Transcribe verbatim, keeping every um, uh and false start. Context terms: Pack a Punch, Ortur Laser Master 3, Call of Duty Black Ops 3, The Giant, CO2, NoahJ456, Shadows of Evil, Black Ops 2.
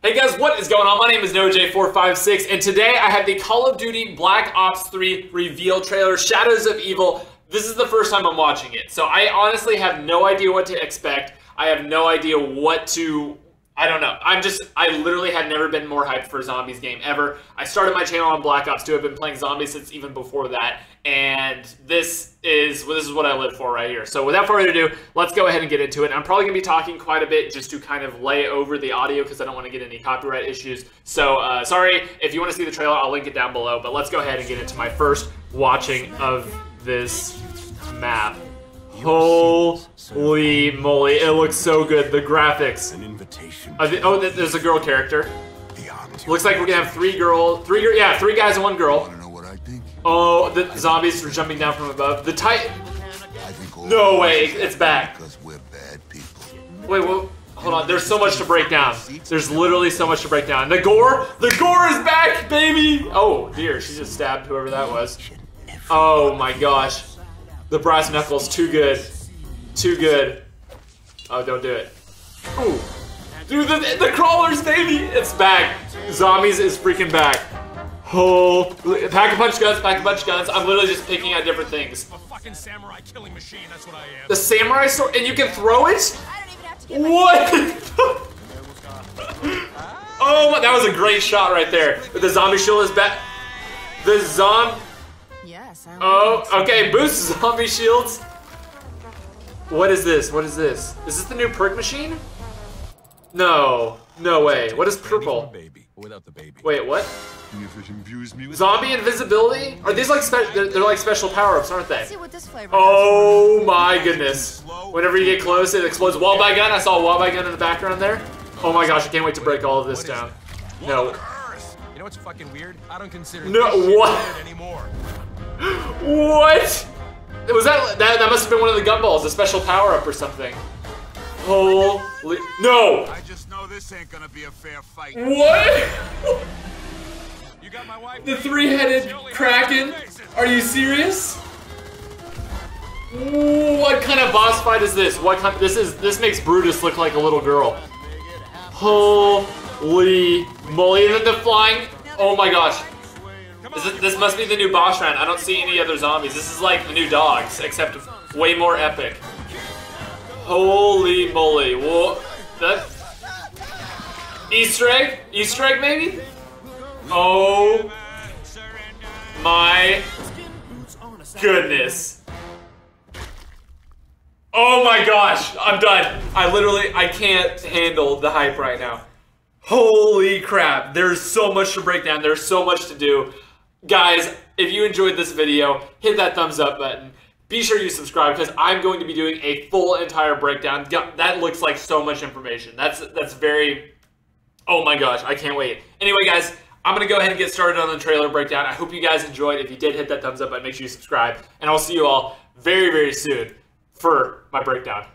Hey guys, what is going on? My name is Noah J four five six, and today I have the Call of Duty Black Ops three reveal trailer, Shadows of Evil. This is the first time I'm watching it, so I honestly have no idea what to expect. I have no idea what to... I don't know. I'm just... I literally had never been more hyped for a zombies game ever. I started my channel on Black Ops two. I've been playing zombies since even before that, and this is well, this is what I live for right here. So without further ado, let's go ahead and get into it. And I'm probably going to be talking quite a bit just to kind of lay over the audio because I don't want to get any copyright issues. So uh, sorry, if you want to see the trailer, I'll link it down below. But let's go ahead and get into my first watching of this map. Holy moly, it looks so good. The graphics. An invitation. Oh, there's a girl character. Looks like we're going to have three girl, three girl, yeah, three guys and one girl. Oh, the zombies are jumping down from above. The titan. No way, it's back. Wait, well, hold on. There's so much to break down. There's literally so much to break down. The gore, the gore is back, baby. Oh dear, she just stabbed whoever that was. Oh my gosh, the brass knuckles, too good, too good. Oh, don't do it. Ooh, dude, the, the crawlers, baby, it's back. Zombies is freaking back. Oh, pack a punch guns, pack a punch guns. I'm literally just picking out different things. A fucking samurai killing machine, that's what I am. The samurai sword, and you can throw it? I don't even have to get what? Oh, my, that was a great shot right there. The zombie shield is back. The zombie. Yes. I oh, okay. Boost zombie shields. What is this? What is this? Is this the new perk machine? No. No way. What is purple? Without the baby. Wait, what? Zombie invisibility? Are these like spe they're, they're like special power-ups, aren't they? Oh my goodness. Whenever you get close, it explodes. Wall by gun. I saw a wall by gun in the background there. Oh my gosh, I can't wait to break all of this down. No. You know what's fucking weird? I don't consider no, what? Anymore. What? Was that, that that must have been one of the gunballs, a special power-up or something. Holy no! I just know this ain't gonna be a fair fight. What? You got my wife. The three-headed kraken? Are you serious? Ooh, what kind of boss fight is this? What kind? This is this makes Brutus look like a little girl. Holy moly! And then the flying. Oh my gosh! Is it, this must be the new boss round. I don't see any other zombies. This is like the new dogs, except way more epic. Holy moly, whoa, that, Easter egg? Easter egg maybe? Oh my goodness. Oh my gosh, I'm done. I literally, I can't handle the hype right now. Holy crap, there's so much to break down, there's so much to do. Guys, if you enjoyed this video, hit that thumbs up button. Be sure you subscribe because I'm going to be doing a full entire breakdown. That looks like so much information. That's that's very... Oh my gosh, I can't wait. Anyway, guys, I'm going to go ahead and get started on the trailer breakdown. I hope you guys enjoyed. If you did, hit that thumbs up button. Make sure you subscribe. And I'll see you all very, very soon for my breakdown.